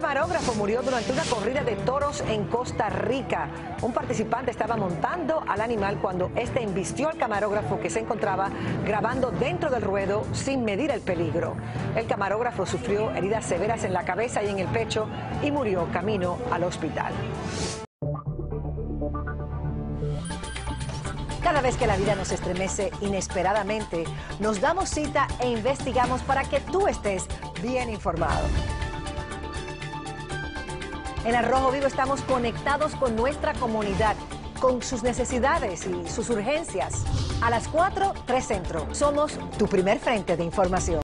camarógrafo murió durante una corrida de toros en Costa Rica. Un participante estaba montando al animal cuando este embistió al camarógrafo que se encontraba grabando dentro del ruedo sin medir el peligro. El camarógrafo sufrió heridas severas en la cabeza y en el pecho y murió camino al hospital. Cada vez que la vida nos estremece inesperadamente, nos damos cita e investigamos para que tú estés bien informado. En Al Rojo Vivo estamos conectados con nuestra comunidad, con sus necesidades y sus urgencias. A las 4, 3 Centro. Somos tu primer frente de información.